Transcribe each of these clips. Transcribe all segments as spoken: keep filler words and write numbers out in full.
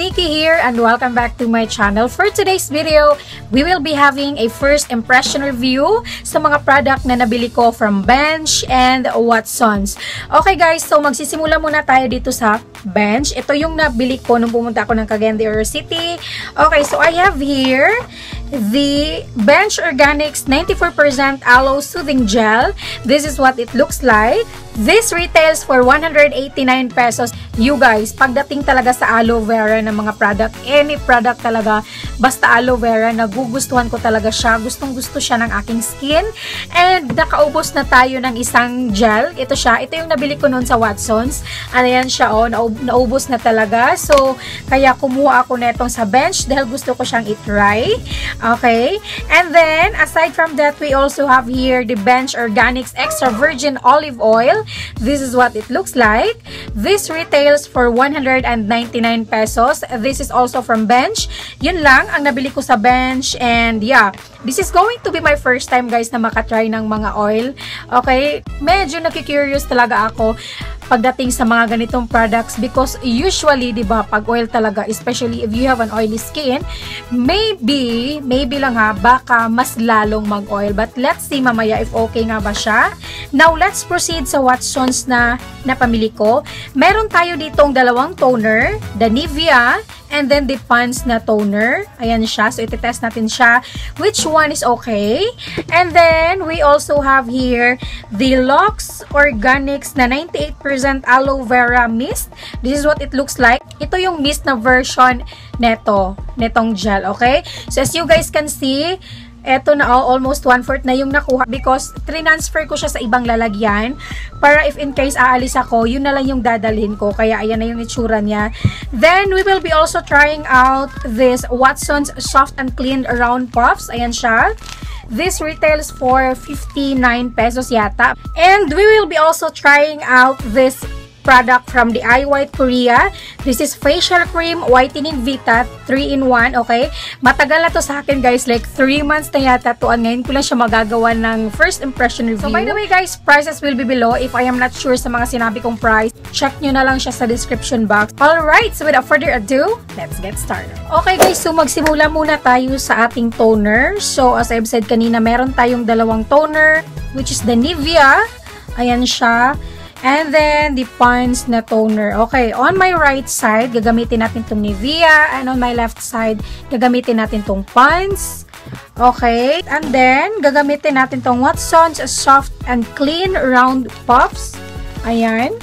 Nikki here and welcome back to my channel. For today's video, we will be having a first impression review sa mga product na nabili ko from Bench and Watsons. Okay guys, so magsisimula muna tayo dito sa Bench. Ito yung nabili ko nung pumunta ako ng Cagayan de Oro City. Okay, so I have here the Bench Organics ninety-four percent Aloe Soothing Gel. This is what it looks like. This retails for one hundred eighty-nine pesos. You guys, pagdating talaga sa aloe vera ng mga product, any product talaga, basta aloe vera, nagugustuhan ko talaga siya. Gustong gusto siya ng aking skin. And nakaubos na tayo ng isang gel. Ito siya. Ito yung nabili ko noon sa Watsons. Ano yan siya, oh, naubos na talaga. So, kaya kumuha ako netong sa Bench dahil gusto ko siyang itry. Okay? And then, aside from that, we also have here the Bench Organics Extra Virgin Olive Oil. This is what it looks like. This retails for one hundred ninety-nine pesos. This is also from Bench. Yun lang ang nabili ko sa Bench. And yeah, this is going to be my first time guys na makatry ng mga oil. Okay, medyo nakikurious talaga ako pagdating sa mga ganitong products because usually, di ba, pag oil talaga, especially if you have an oily skin, maybe, maybe lang ha, baka mas lalong mag-oil. But let's see mamaya if okay nga ba siya. Now, let's proceed sa Watsons na napamili ko. Meron tayo ditong dalawang toner, the Nivea, and then the Pond's na toner. Ayan siya. So, itetest natin siya. Which one is okay? And then, we also have here the Luxe Organics na ninety-eight percent Aloe Vera Mist. This is what it looks like. Ito yung mist na version neto. Netong gel, okay? So, as you guys can see, eto na oh, almost one-fourth na yung nakuha because transfer ko siya sa ibang lalagyan para if in case aalis ako, yun na lang yung dadalhin ko. Kaya ayan na yung itsura niya. Then, we will be also trying out this Watson's Soft and Clean Round Puffs. Ayan siya. This retails for fifty-nine pesos yata. And we will be also trying out this product from the Eye White Korea. This is facial cream, whitening Vita, three in one, okay? Matagal na to sa akin, guys. Like, three months na yata to. And ngayon ko lang siya magagawa ng first impression review. So, by the way, guys, prices will be below. If I am not sure sa mga sinabi kong price, check nyo na lang siya sa description box. Alright, so without further ado, let's get started. Okay, guys, so magsimula muna tayo sa ating toner. So, as I've said kanina, meron tayong dalawang toner, which is the Nivea. Ayan siya. And then, the Pond's na toner. Okay, on my right side, gagamitin natin itong Nivea. And on my left side, gagamitin natin itong Pond's. Okay, and then, gagamitin natin itong Watson's Soft and Clean Round Puffs. Ayan.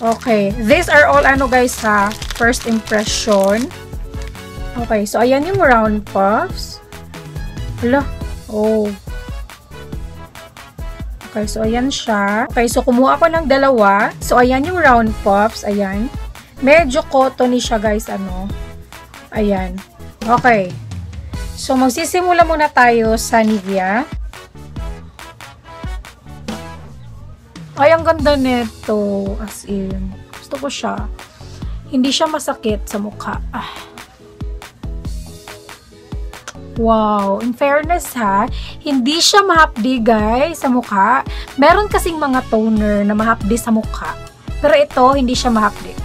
Okay, these are all, ano guys ha, first impression. Okay, so ayan yung round puffs. Hala, oh. Okay, so ayan siya. Okay, so kumuha ako ng dalawa. So ayan yung round puffs, ayan. Medyo cottony siya, guys, ano. Ayan. Okay. So magsisimula muna tayo sa Nivea. Ay, ang ganda nito, as in. Gusto ko siya. Hindi siya masakit sa mukha. Ah. Wow, in fairness ha, hindi siya mahapdi guys sa mukha. Meron kasing mga toner na mahapdi sa mukha. Pero ito, hindi siya mahapdi.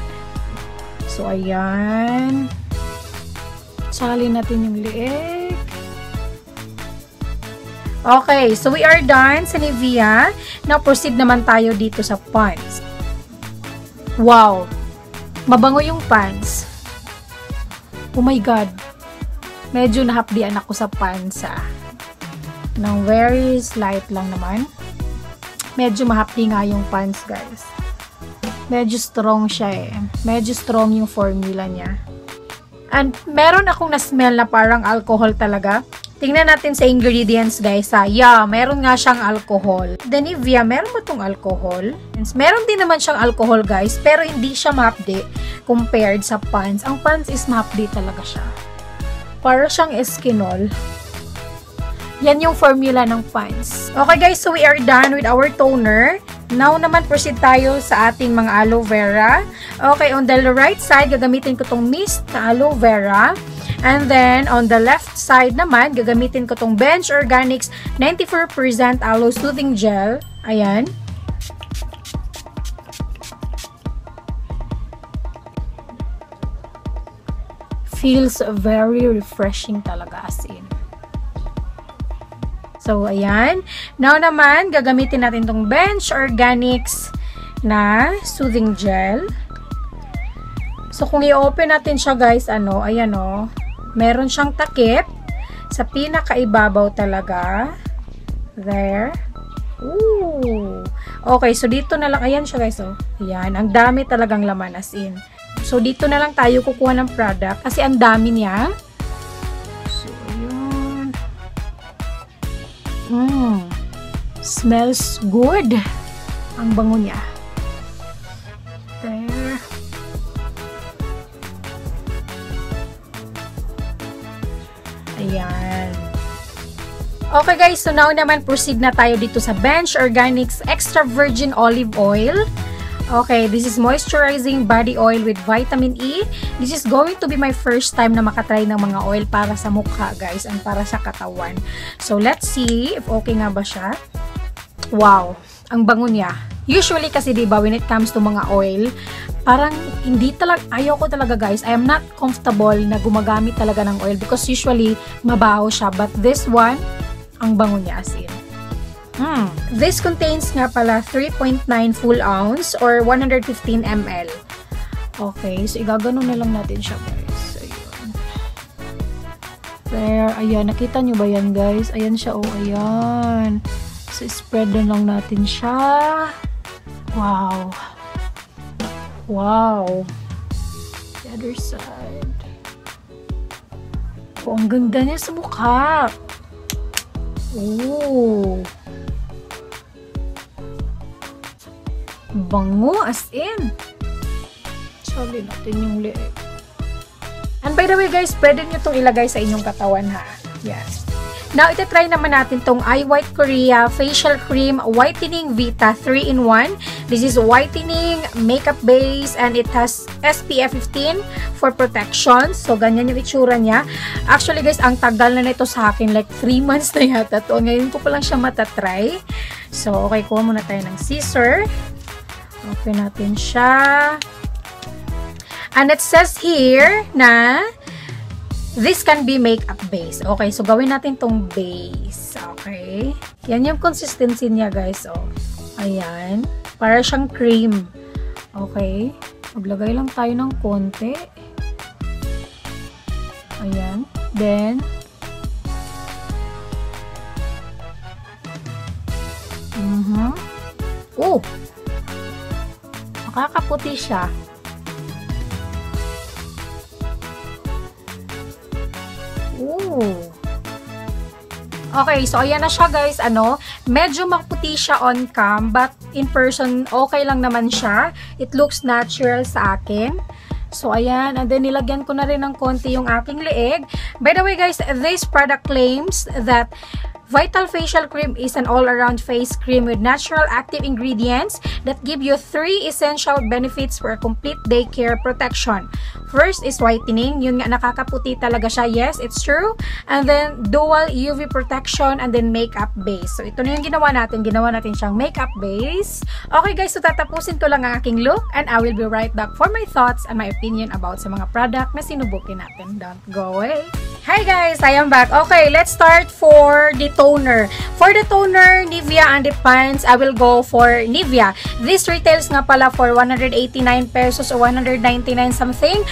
So, ayan. Salin natin yung liig. Okay, so we are done sa Nivea. Now, proceed naman tayo dito sa Pond's. Wow, mabango yung Pond's. Oh my God. Medyo nahapdian ako sa pansa. Nang very slight lang naman. Medyo mahapdi nga yung pants, guys. Medyo strong siya eh. Medyo strong yung formula niya. And meron akong na-smell na parang alcohol talaga. Tingnan natin sa ingredients, guys. Ha? Yeah, meron nga siyang alcohol. The Nivea, meron ba itong alcohol? Meron din naman siyang alcohol, guys. Pero hindi siya mahapdi compared sa pants. Ang pants is mahapdi talaga siya. Para siyang Eskinol. Yan yung formula ng Pond's. Okay guys, so we are done with our toner. Now naman proceed tayo sa ating mga aloe vera. Okay, on the right side, gagamitin ko tong mist na aloe vera. And then, on the left side naman, gagamitin ko tong Bench Organics ninety-four percent Aloe Soothing Gel. Ayan. feels very refreshing talaga, as in. So, ayan. Now naman, gagamitin natin tong Bench Organics na soothing gel. So, kung i-open natin siya, guys, ano, ayan o. Meron siyang takip sa pinakaibabaw talaga. There. Ooh. Okay, so dito na lang. Ayan siya, guys, o. Ayan. Ang dami talagang laman, as in. So, dito na lang tayo kukuha ng product kasi ang dami niya. Mm, smells good. Ang bango niya. There. Ayan. Okay guys, so now naman proceed na tayo dito sa Bench Organics Extra Virgin Olive Oil. Okay, this is moisturizing body oil with vitamin E. This is going to be my first time na makatry ng mga oil para sa mukha, guys, and para sa katawan. So, let's see if okay nga ba siya. Wow, ang bango niya. Usually kasi, diba, when it comes to mga oil, parang hindi talaga, ayaw ko talaga, guys. I am not comfortable na gumagamit talaga ng oil because usually, mabaho siya. But this one, ang bango niya, as in. Mm. This contains nga pala three point nine full ounce or one hundred fifteen milliliters. Okay, so igagano na lang natin siya, guys. Ayun. There, ayan. Nakita nyo ba yan, guys? Ayan siya, oh, ayan. So, spread na lang natin siya. Wow. Wow. The other side. Oh, ang ganda niya sa mukha. Ooh. Bango, as in. Sali natin yung liit. And by the way, guys, pwede nyo itong ilagay sa inyong katawan, ha? Yes. Now, itatry naman natin itong Eye White Korea Facial Cream Whitening Vita three in one. This is whitening, makeup base, and it has S P F fifteen for protection. So, ganyan yung itsura niya. Actually, guys, ang tagal na nito sa akin. Like, three months na yata to. Ngayon ko pa lang siya matatry. So, okay, kuha muna tayo ng scissor. Open natin siya. And it says here na this can be makeup base. Okay, so gawin natin tong base. Okay. Yan yung consistency niya, guys. Oh. Ayan. Para siyang cream. Okay. Maglagay lang tayo ng konti. Ayan. Then, mhm. Oh! Nakakaputi siya. Ooh. Okay, so ayan na siya, guys, ano, medyo maputi siya on cam, but in person, okay lang naman siya. It looks natural sa akin. So, ayan, and then nilagyan ko na rin ng konti yung aking leeg. By the way, guys, this product claims that Vital Facial Cream is an all-around face cream with natural active ingredients that give you three essential benefits for a complete day care protection. First is whitening. Yun nga, nakakaputi talaga siya. Yes, it's true. And then, dual U V protection and then makeup base. So, ito na yung ginawa natin. Ginawa natin siyang makeup base. Okay, guys. So, tatapusin ko lang ang aking look and I will be right back for my thoughts and my opinion about sa mga product na sinubukin natin. Don't go away. Hi, guys. I am back. Okay, let's start for the toner. For the toner, Nivea and the Pond's, I will go for Nivea. This retails nga pala for one hundred eighty-nine pesos or one hundred ninety-nine something.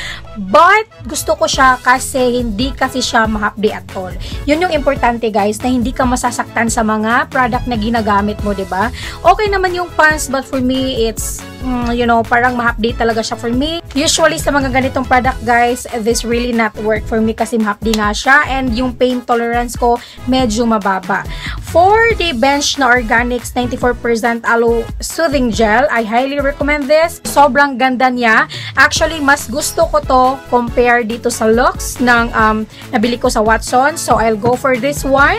But, gusto ko siya kasi hindi kasi siya mahapdi at all. Yun yung importante, guys, na hindi ka masasaktan sa mga product na ginagamit mo, diba? Okay naman yung Pond's, but for me, it's, mm, you know, parang mahapdi talaga siya for me. Usually, sa mga ganitong product, guys, this really not work for me kasi mahapdi nga siya and yung pain tolerance ko, medyo mababa. For the Bench na Organics ninety-four percent Aloe Soothing Gel, I highly recommend this. Sobrang ganda niya. Actually, mas gusto ko to compare dito sa Luxe ng um, nabili ko sa Watsons. So, I'll go for this one.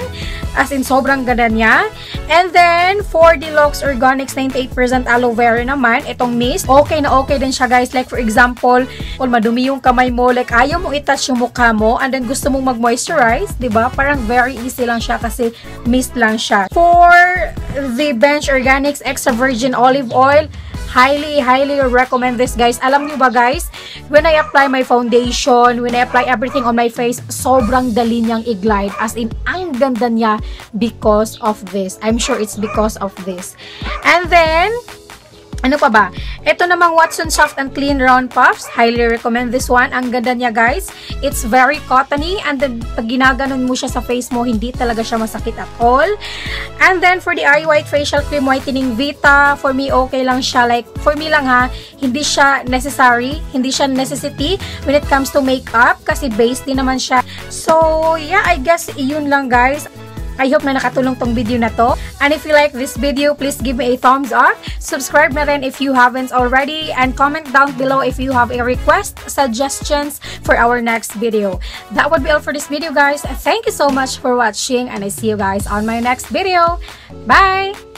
As in, sobrang ganda niya. And then, for the Luxe Organics ninety-eight percent Aloe Vera naman, itong mist, okay na okay din siya, guys. Like, for example, kung madumi yung kamay mo, like, ayaw mo itouch yung mukha mo, and then gusto mong mag-moisturize, diba? Parang very easy lang siya kasi mist lang siya. For the Bench Organics Extra Virgin Olive Oil, highly, highly recommend this, guys. Alam nyo ba, guys, when I apply my foundation, when I apply everything on my face, sobrang dali niyang i-glide. As in, ang ganda niya because of this. I'm sure it's because of this. And then, ano pa ba? Ito namang Watson's Soft and Clean Round Puffs. Highly recommend this one. Ang ganda niya, guys. It's very cottony. And then, pag ginaganon mo siya sa face mo, hindi talaga siya masakit at all. And then, for the Eye White Facial Cream Whitening Vita, for me, okay lang siya. Like, for me lang ha, hindi siya necessary. Hindi siya necessity when it comes to makeup. Kasi base din naman siya. So, yeah, I guess yun lang, guys. I hope na nakatulong tong video na to. And if you like this video, please give me a thumbs up. Subscribe na rin if you haven't already. And comment down below if you have a request, suggestions for our next video. That would be all for this video, guys. Thank you so much for watching. And I see you guys on my next video. Bye!